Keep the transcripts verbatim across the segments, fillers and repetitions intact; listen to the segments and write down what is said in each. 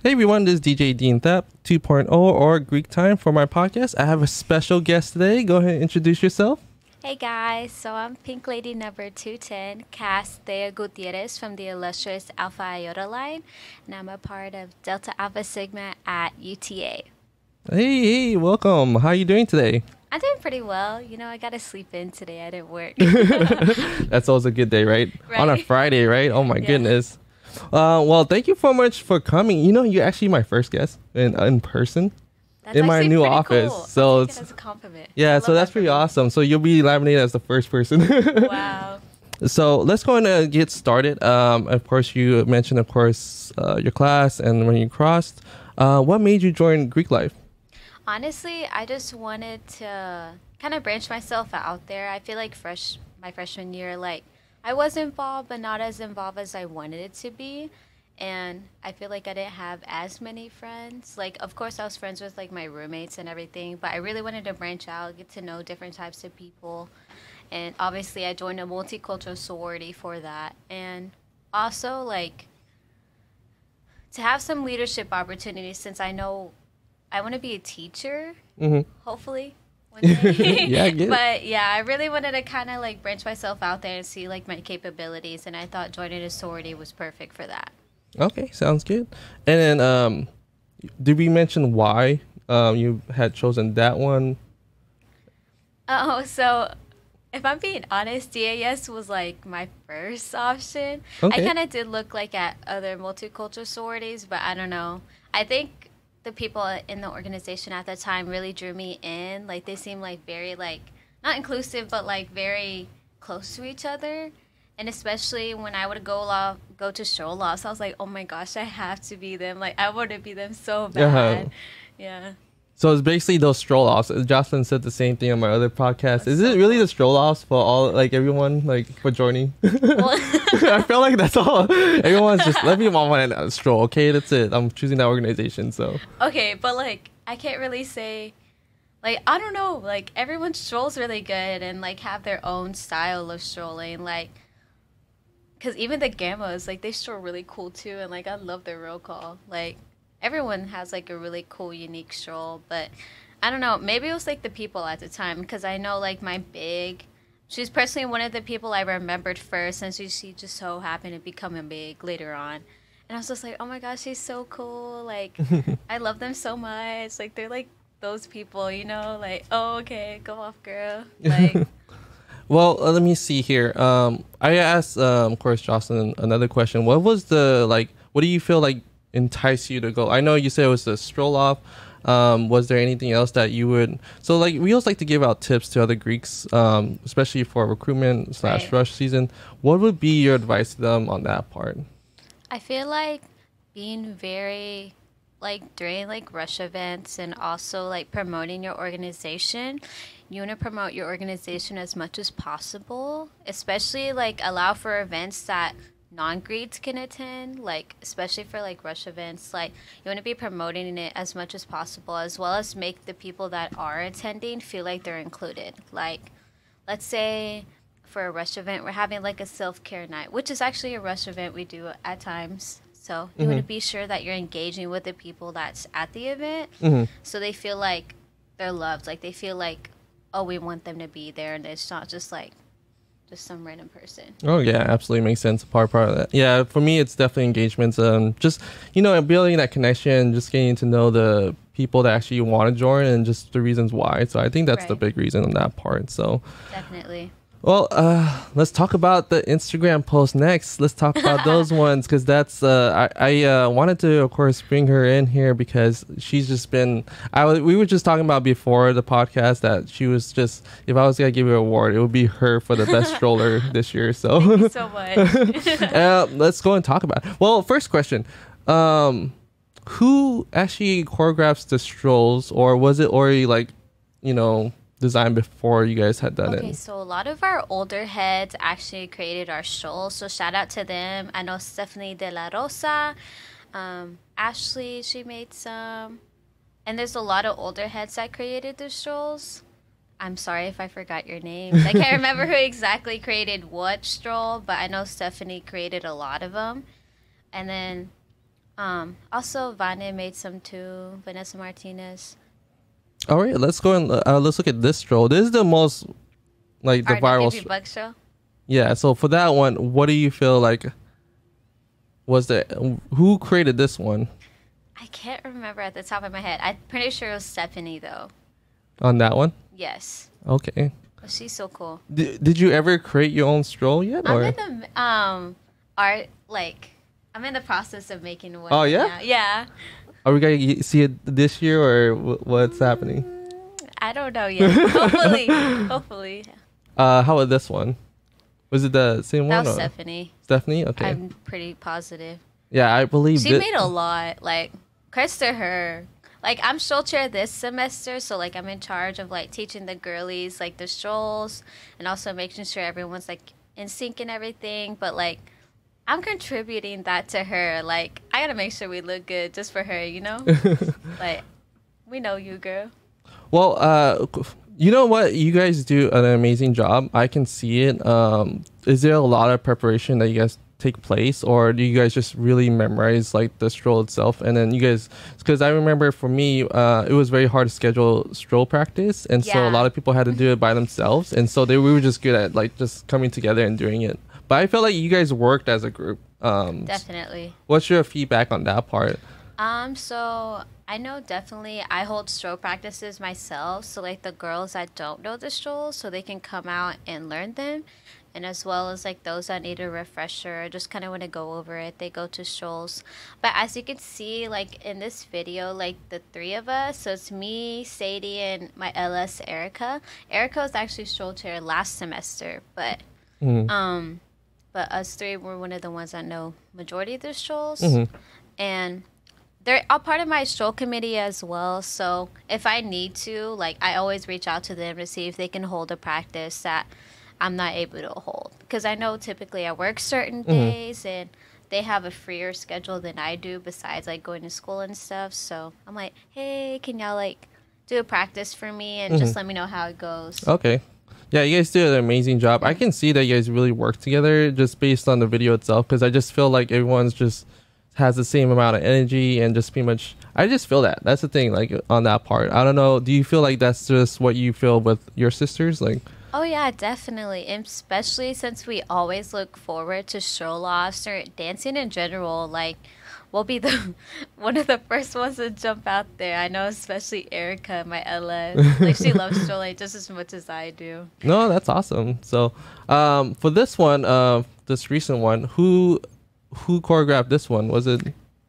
Hey everyone, this is D J Dean Thap two point oh or Greek time for my podcast. I have a special guest today. Go ahead and introduce yourself. Hey guys, so I'm Pink Lady number two ten, Kass Theia Gutierrez from the illustrious Alpha Iota line, and I'm a part of Delta Alpha Sigma at U T A. Hey, hey, welcome. How are you doing today? I'm doing pretty well. You know, I got to sleep in today. I didn't work. That's always a good day, right? right? On a Friday, right? Oh my yeah. goodness. Uh, well, thank you so much for coming. You know, you're actually my first guest in, in person that's in my new office. Cool. So it's it a compliment. Yeah, so that's that pretty awesome. So you'll be nominated as the first person. Wow. So let's go and get started. Um, of course, you mentioned, of course, uh, your class and when you crossed. Uh, what made you join Greek life? Honestly, I just wanted to kind of branch myself out there. I feel like fresh my freshman year, like, I was involved, but not as involved as I wanted it to be. And I feel like I didn't have as many friends. Like, of course, I was friends with, like, my roommates and everything, but I really wanted to branch out, get to know different types of people. And obviously, I joined a multicultural sorority for that. And also, like, to have some leadership opportunities, since I know I want to be a teacher, mm-hmm. hopefully. yeah, I get but yeah, I really wanted to kind of like branch myself out there and see like my capabilities, and I thought joining a sorority was perfect for that. Okay, sounds good. And then, um, did we mention why um, you had chosen that one? Oh, so if I'm being honest, D A S was like my first option. Okay. I kind of did look like at other multicultural sororities, but I don't know. I think the people in the organization at the time really drew me in. Like, they seemed like very, like, not inclusive, but like very close to each other. And especially when I would go off, go to show loss, I was like, oh my gosh, I have to be them. Like, I want to be them so bad. Uh-huh. Yeah. So it's basically those stroll-offs. Jocelyn said the same thing on my other podcast. Is it really the stroll-offs for all, like, everyone, like, for joining? Well, I feel like that's all. Everyone's just, let me on a stroll, okay? That's it. I'm choosing that organization, so. Okay, but, like, I can't really say, like, I don't know. Like, everyone strolls really good and, like, have their own style of strolling. Like, because even the Gammas, like, they stroll really cool, too. And, like, I love their roll call. Like, everyone has like a really cool, unique stroll, but I don't know. Maybe it was like the people at the time, because I know like my big, she's personally one of the people I remembered first, and she, she just so happened to become a big later on. And I was just like, oh my gosh, she's so cool. Like, I love them so much. Like, they're like those people, you know, like, oh, okay, go off, girl. Like, well, uh, let me see here. Um, I asked, um, of course, Jocelyn another question. What was the, like, what do you feel like entice you to go? I know you said it was a stroll off. Um, was there anything else that you would? So, like, we always like to give out tips to other Greeks, um, especially for recruitment slash right. rush season. What would be your advice to them on that part? I feel like being very, like, during like rush events and also like promoting your organization. You want to promote your organization as much as possible, especially like allow for events that non-Greeks can attend, like especially for like rush events. Like, you want to be promoting it as much as possible, as well as make the people that are attending feel like they're included. Like, let's say for a rush event we're having like a self-care night, which is actually a rush event we do at times. So you mm-hmm. want to be sure that you're engaging with the people that's at the event, mm-hmm. so they feel like they're loved, like they feel like, oh, we want them to be there, and it's not just like just some random person. Oh yeah, absolutely makes sense. Part part of that. Yeah, for me, it's definitely engagements. Um, just you know, building that connection, just getting to know the people that actually want to join, and just the reasons why. So I think that's right. the big reason on that part. So definitely. Well, uh, let's talk about the Instagram post next. Let's talk about those ones, because that's uh, I, I uh, wanted to, of course, bring her in here because she's just been. I w we were just talking about before the podcast that she was just. If I was gonna give you an award, it would be her for the best stroller this year. So thank you so much. uh, let's go and talk about it. Well, first question: um, who actually choreographs the strolls, or was it already like, you know, designed before you guys had done okay, it? Okay, so a lot of our older heads actually created our show, so shout out to them. I know Stephanie de la Rosa, um, Ashley, she made some. And there's a lot of older heads that created the strolls. I'm sorry if I forgot your names. I can't remember who exactly created what stroll, but I know Stephanie created a lot of them. And then Um, also, Vane made some too. Vanessa Martinez. All right, let's go and uh, let's look at this troll. This is the most like the Art viral bug show. Yeah. So for that one, what do you feel like was the who created this one? I can't remember at the top of my head. I'm pretty sure it was Stephanie though. On that one? Yes. Okay. Oh, she's so cool. D did you ever create your own stroll yet? I'm or? in the um art like I'm in the process of making one. Oh yeah. Now. Yeah. Are we gonna see it this year or what's happening? I don't know yet. Hopefully, hopefully. Uh, how about this one? Was it the same that one? That was or? Stephanie. Stephanie, okay. I'm pretty positive. Yeah, I believe she made a lot. Like, credits to her. Like, I'm stroll chair this semester, so like I'm in charge of like teaching the girlies like the strolls and also making sure everyone's like in sync and everything. But like, I'm contributing that to her. Like, I gotta make sure we look good just for her, you know. Like, we know you, girl. Well, uh, you know what? You guys do an amazing job. I can see it. Um, is there a lot of preparation that you guys take place, or do you guys just really memorize like the stroll itself? And then you guys, because I remember for me, uh, it was very hard to schedule stroll practice, and yeah. so a lot of people had to do it by themselves, and so they we were just good at like just coming together and doing it. But I feel like you guys worked as a group. Um, definitely. What's your feedback on that part? Um, so I know definitely I hold stroll practices myself. So like the girls that don't know the strolls, so they can come out and learn them. And as well as like those that need a refresher or just kind of want to go over it, they go to strolls. But as you can see, like in this video, like the three of us, so it's me, Sadie, and my L S Erica. Erica was actually stroll chair last semester, but mm. um, but us three were one of the ones that know majority of the strolls, mm-hmm. and they're all part of my stroll committee as well. So if I need to, like, I always reach out to them to see if they can hold a practice that I'm not able to hold, because I know typically I work certain mm-hmm. days and they have a freer schedule than I do, besides like going to school and stuff. So I'm like, hey, can y'all like do a practice for me and mm-hmm. just let me know how it goes. Okay. Yeah, you guys do an amazing job. I can see that you guys really work together just based on the video itself, because I just feel like everyone's just has the same amount of energy and just pretty much I just feel that that's the thing like on that part. I don't know. Do you feel like that's just what you feel with your sisters? Like, oh yeah, definitely, and especially since we always look forward to stroll offs or dancing in general. Like, we'll be the one of the first ones to jump out there. I know, especially Erica, my Ella, like she loves strolling just as much as I do. No, that's awesome. So, um, for this one, uh, this recent one, who who choreographed this one? Was it?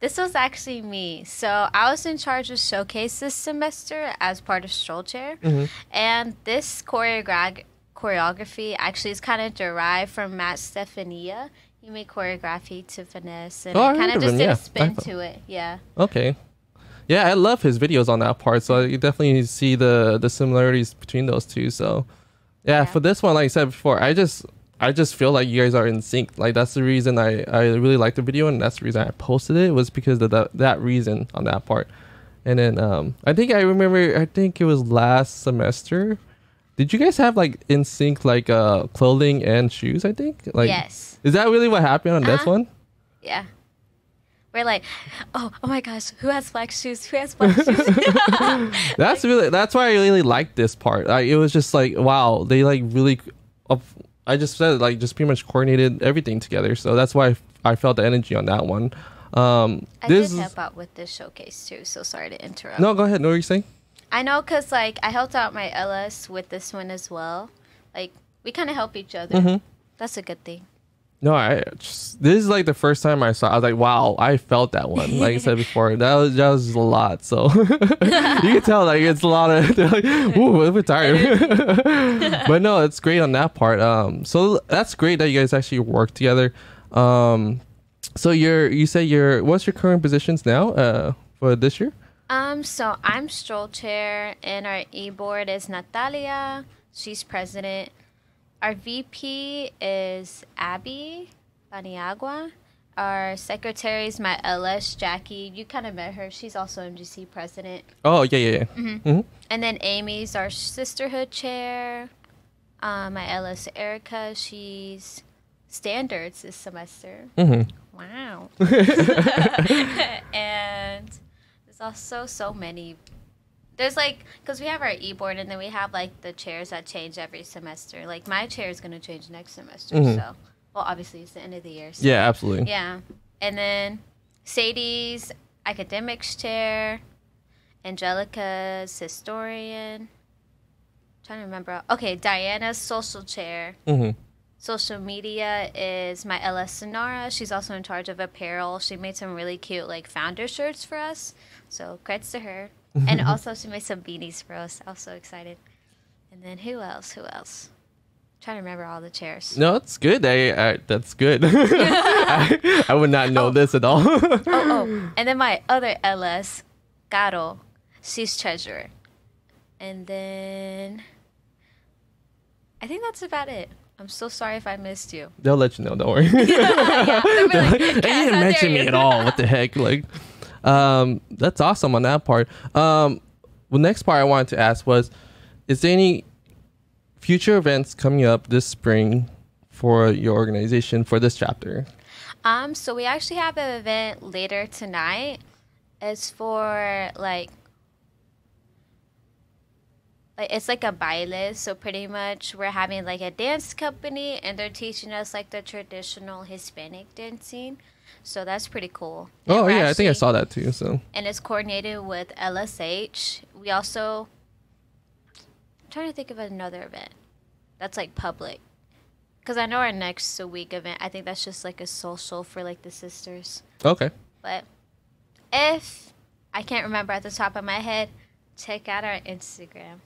This was actually me. So I was in charge of showcase this semester as part of stroll chair, mm-hmm. and this choreograph choreography actually is kind of derived from Matt Stefania. He made choreography to Finesse, and oh, I kind of just him. did yeah. a spin to it. Yeah. Okay. Yeah, I love his videos on that part. So you definitely see the the similarities between those two. So, yeah, yeah. for this one, like I said before, I just I just feel like you guys are in sync. Like, that's the reason I I really liked the video, and that's the reason I posted it, was because of that that reason on that part. And then um, I think I remember. I think it was last semester. Did you guys have like in sync like uh clothing and shoes? I think like yes. Is that really what happened on uh-huh. this one? Yeah, we're like, oh oh my gosh, who has black shoes? Who has black shoes? That's really that's why I really liked this part. Like, it was just like wow, they like really. Uh, I just said like just pretty much coordinated everything together. So that's why I, I felt the energy on that one. Um, I this did help out with this showcase too. So sorry to interrupt. No, go ahead. No, what you're saying. I know, because like I helped out my L S with this one as well. Like, we kind of help each other. Mm-hmm. That's a good thing. No, I just, this is like the first time I saw. I was like, wow, I felt that one. Like I said before, that was that was a lot. So you can tell like it's a lot of. They're like, ooh, we're tired. But no, it's great on that part. Um, so that's great that you guys actually work together. Um, so you're you say you're what's your current positions now? Uh, for this year. Um, so I'm stroll chair, and our e-board is Natalia. She's president. Our V P is Abby Baniagua. Our secretary is my L S, Jackie. You kind of met her. She's also M G C president. Oh, yeah, yeah, yeah. Mm-hmm. Mm-hmm. And then Amy's our sisterhood chair. Um, my L S, Erica, she's standards this semester. Mm-hmm. Wow. And there's also so many. There's like, because we have our e-board and then we have like the chairs that change every semester. Like my chair is going to change next semester. Mm-hmm. So, well, obviously it's the end of the year. So. Yeah, absolutely. Yeah. And then Sadie's academics chair, Angelica's historian. I'm trying to remember. Okay, Diana's social chair. Mm-hmm. Social media is my L S Sonara. She's also in charge of apparel. She made some really cute like founder shirts for us. So creds to her. And also she made some beanies for us. I was so excited. And then who else? Who else? I'm trying to remember all the chairs. No, it's good. I, I, that's good. I, I would not know oh. this at all. oh, oh. And then my other L S, Caro. She's treasurer. And then I think that's about it. I'm so sorry if I missed you. They'll let you know. Don't worry. yeah, they'll be like, Kass, they didn't mention me at all. What the heck? Like, um, that's awesome on that part. Um, the next part I wanted to ask was, is there any future events coming up this spring for your organization for this chapter? Um, so we actually have an event later tonight. It's for like, it's like a baile, so pretty much we're having like a dance company and they're teaching us like the traditional Hispanic dancing, so that's pretty cool. And oh yeah, actually, I think I saw that too. So, and it's coordinated with L S H. We also, I'm trying to think of another event that's like public, because I know our next week event, I think that's just like a social for like the sisters. Okay. But if I can't remember at the top of my head, check out our Instagram.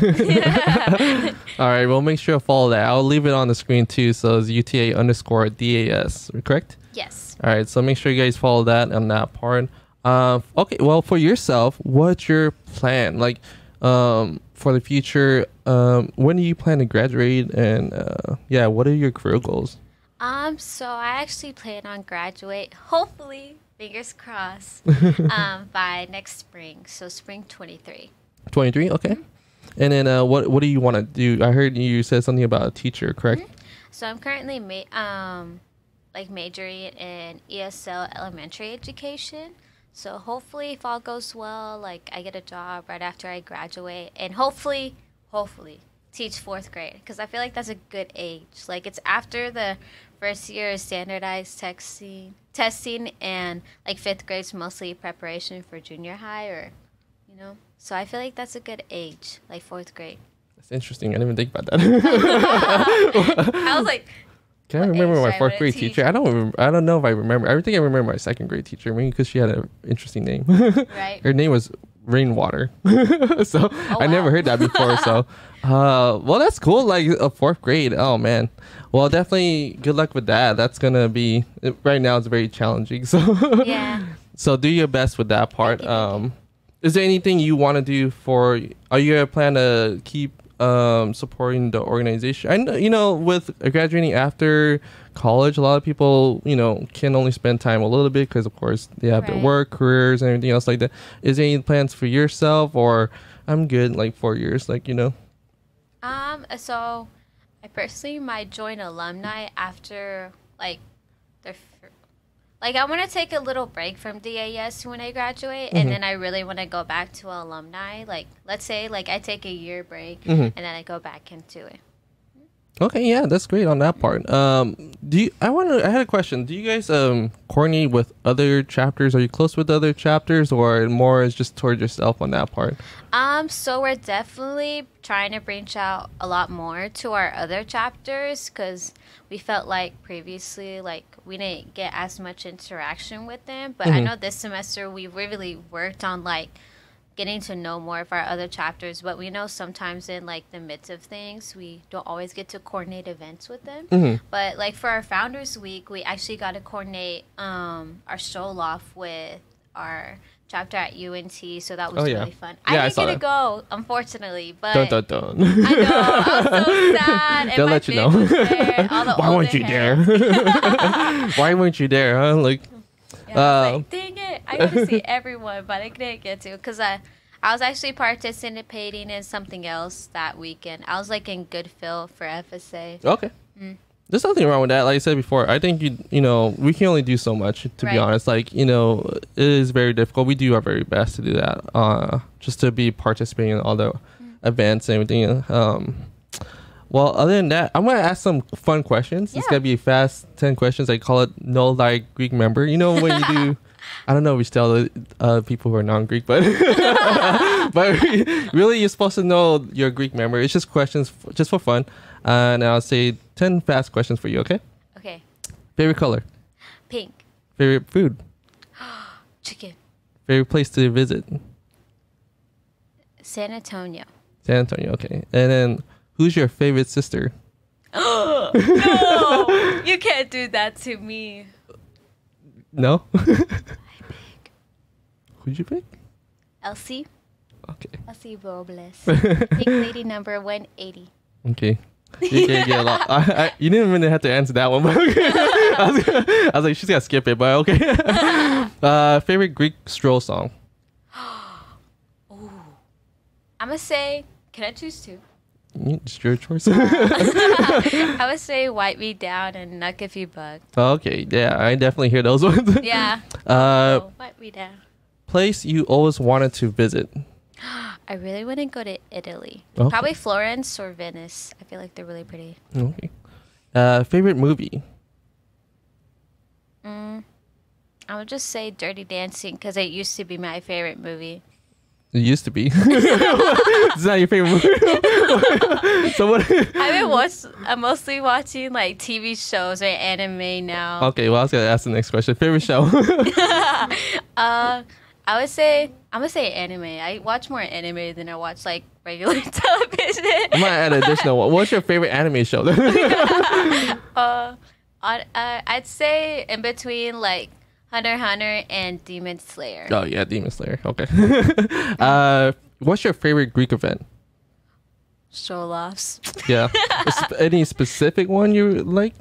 Yeah. All right, we'll make sure to follow that. I'll leave it on the screen too. So it's U T A underscore D A S, correct? Yes. All right, so make sure you guys follow that on that part. Uh, okay, well, for yourself, what's your plan like um, for the future? Um, when do you plan to graduate? And uh, yeah, what are your career goals? Um, so I actually plan on graduate, hopefully, fingers crossed, um, by next spring. So spring twenty-three. twenty-three, okay. Mm-hmm. And then uh, what what do you want to do? I heard you said something about a teacher, correct? Mm-hmm. So I'm currently ma um, like majoring in E S L elementary education. So hopefully if all goes well, like I get a job right after I graduate. And hopefully, hopefully teach fourth grade, because I feel like that's a good age. Like it's after the first year is standardized texting, testing and like fifth grade's mostly preparation for junior high or, you know. So I feel like that's a good age, like fourth grade. That's interesting. I didn't even think about that. I was like, can I remember my fourth grade teacher? I don't. I don't know if I remember. I think I remember my second grade teacher, maybe because she had an interesting name. Right. Her name was Rainwater. So oh, I wow. never heard that before. So, uh, well, that's cool. Like a uh, fourth grade. Oh man. Well, definitely good luck with that. That's gonna be right now. It's very challenging. So yeah. So do your best with that part. Um. Is there anything you want to do for, are you going to plan to keep um, supporting the organization? I know, you know, with graduating after college, a lot of people, you know, can only spend time a little bit because, of course, they have right. their work, careers, and everything else like that. Is there any plans for yourself, or I'm good, like, four years, like, you know? Um. So, I personally might join alumni after, like, their Like, I want to take a little break from D A S when I graduate, mm-hmm. and then I really want to go back to alumni. Like, let's say, like, I take a year break, mm-hmm. and then I go back into it. Okay, yeah, that's great on that part. Um, do you, I want to, I had a question. Do you guys um, coordinate with other chapters? Are you close with other chapters, or more is just toward yourself on that part? Um, so we're definitely trying to branch out a lot more to our other chapters, because we felt like previously, like, we didn't get as much interaction with them, but mm-hmm. I know this semester we really worked on like getting to know more of our other chapters, but we know sometimes in like the midst of things we don't always get to coordinate events with them, mm-hmm. but like for our Founders Week we actually got to coordinate um our stroll off with our chapter at U N T, so that was oh, yeah. really fun. Yeah, I didn't I get to go, unfortunately, but dun, dun, dun. I know, I'm so sad. And they'll let you know. There, why weren't you hands. there? Why weren't you there? Huh? Like, yeah, uh, I was like, dang it! I got to see everyone, but I couldn't get to because I, I was actually participating in something else that weekend. I was like in Goodfield for F S A. Okay. Mm. there's nothing wrong with that. Like I said before, I think you you know we can only do so much, to right. be honest. Like, you know, it is very difficult. We do our very best to do that, uh, just to be participating in all the mm. events and everything. Um, well, other than that, I'm gonna ask some fun questions. Yeah. It's gonna be fast, ten questions. I call it "No Lie Greek Member." You know when you do. I don't know if we tell uh, people who are non-Greek, but but really, you're supposed to know your Greek member. It's just questions f just for fun. Uh, and I'll say ten fast questions for you, okay? Okay. Favorite color? Pink. Favorite food? Chicken. Favorite place to visit? San Antonio. San Antonio, okay. And then, who's your favorite sister? Oh, no! You can't do that to me. No? I pick. Who'd you pick? Elsie. Okay. Elsie Robles. Pink lady number one eighty. Okay. You can't get a lot. I, I, you didn't really have to answer that one, but okay. I, was, I was like, she's got to skip it, but okay. Uh, favorite Greek stroll song? Ooh. I'm going to say, can I choose two? It's your choice. I would say "Wipe Me Down" and "Nuck If You Bug." Okay, yeah, I definitely hear those ones. Yeah. Uh, oh, wipe me down. Place you always wanted to visit. I really wouldn't go to Italy. Okay. Probably Florence or Venice. I feel like they're really pretty. Okay. Uh, favorite movie? Mm, I would just say "Dirty Dancing" because it used to be my favorite movie. It used to be. It's not your favorite movie. So what? I've been watch I'm mostly watching like T V shows or anime now. Okay, well, I was gonna ask the next question. Favorite show? uh, I would say I'm gonna say anime. I watch more anime than I watch like regular television. I'm gonna add an additional one. What's your favorite anime show? uh, I'd, uh, I'd say in between like Hunter Hunter and Demon Slayer. Oh yeah, Demon Slayer. Okay. uh, what's your favorite Greek event? Show-offs. Yeah. Any specific one you like?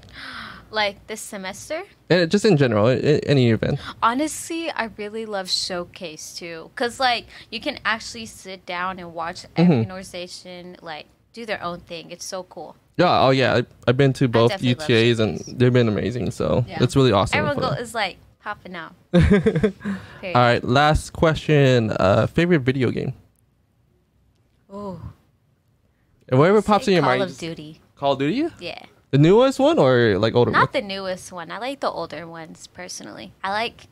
Like this semester? And just in general, any event. Honestly, I really love showcase too, cause like you can actually sit down and watch every mm-hmm. organization like do their own thing. It's so cool. Yeah. Oh yeah. I've been to both U T As and they've been amazing. So yeah. It's really awesome. Everyone is like. Hopping out. All right, last question. Uh, favorite video game? Oh. And whatever I'd pops in your Call mind. Call of Duty. Call of Duty? Yeah. The newest one or like older? Not one? The newest one. I like the older ones personally. I like.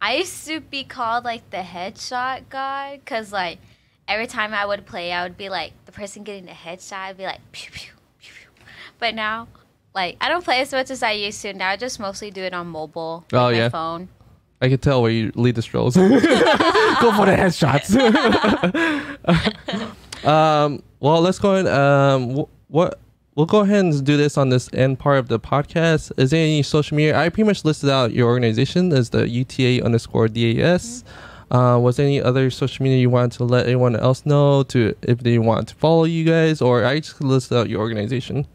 I used to be called like the headshot guy because like every time I would play, I would be like the person getting the headshot. I'd be like pew pew pew pew. But now. Like, I don't play as much as I used to. Now I just mostly do it on mobile. Oh, on yeah. My phone. I can tell where you lead the strolls. Go for the headshots. um, well, let's go ahead. Um, what, we'll go ahead and do this on this end part of the podcast. Is there any social media? I pretty much listed out your organization as the U T A underscore D A S. Mm-hmm. uh, was there any other social media you wanted to let anyone else know to if they want to follow you guys? Or I just listed out your organization.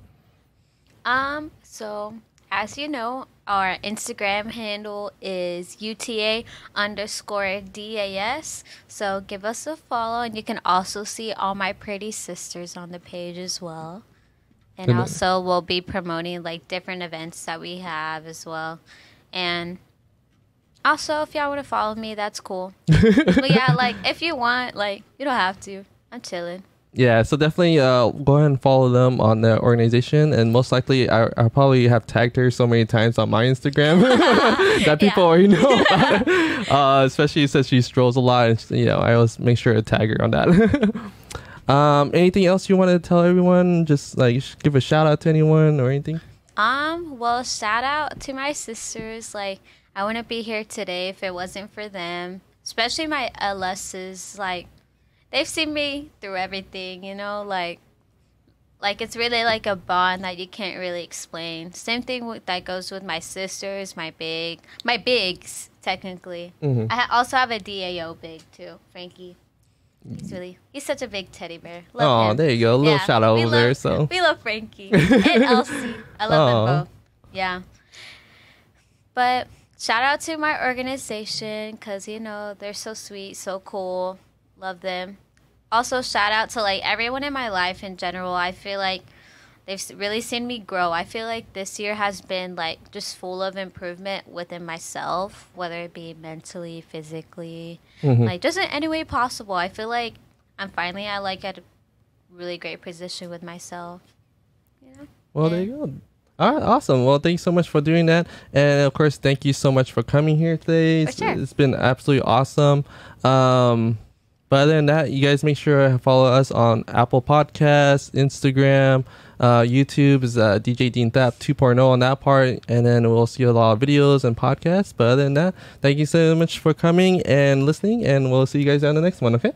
Um, so as you know, our Instagram handle is U T A underscore D A S. So give us a follow, and you can also see all my pretty sisters on the page as well. And mm-hmm. also we'll be promoting like different events that we have as well. And also if y'all want to follow me, that's cool. But yeah, like if you want, like you don't have to. I'm chilling. Yeah, so definitely uh, go ahead and follow them on the organization. And most likely, I, I probably have tagged her so many times on my Instagram that people yeah. already know about her. Uh, especially since she strolls a lot. And, you know, I always make sure to tag her on that. um, anything else you want to tell everyone? Just like give a shout out to anyone or anything? Um, well, shout out to my sisters. Like, I wouldn't be here today if it wasn't for them. Especially my L Ss, like. They've seen me through everything, you know, like, like it's really like a bond that you can't really explain. Same thing with, that goes with my sisters, my big, my bigs, technically. Mm-hmm. I ha also have a D A O big, too, Frankie. He's really, he's such a big teddy bear. Love oh, him. There you go. A little yeah, shout out over love, there. So we love Frankie and Elsie. I love oh. them both. Yeah. But shout out to my organization because, you know, they're so sweet, so cool. Love them. Also, shout out to like everyone in my life in general. I feel like They've really seen me grow. I feel like this year has been like just full of improvement within myself, whether it be mentally, physically, mm-hmm. like just in any way possible. I feel like I'm finally I like at a really great position with myself. You know? Well, and there you go. All right, awesome. Well, thank you so much for doing that, and of course, thank you so much for coming here today. For sure. It's been absolutely awesome. Um, but other than that, you guys make sure to follow us on Apple Podcasts, Instagram. Uh, YouTube is uh, D J Dean Thap two point oh on that part, and then we'll see a lot of videos and podcasts. But other than that, thank you so much for coming and listening, and we'll see you guys on the next one. Okay.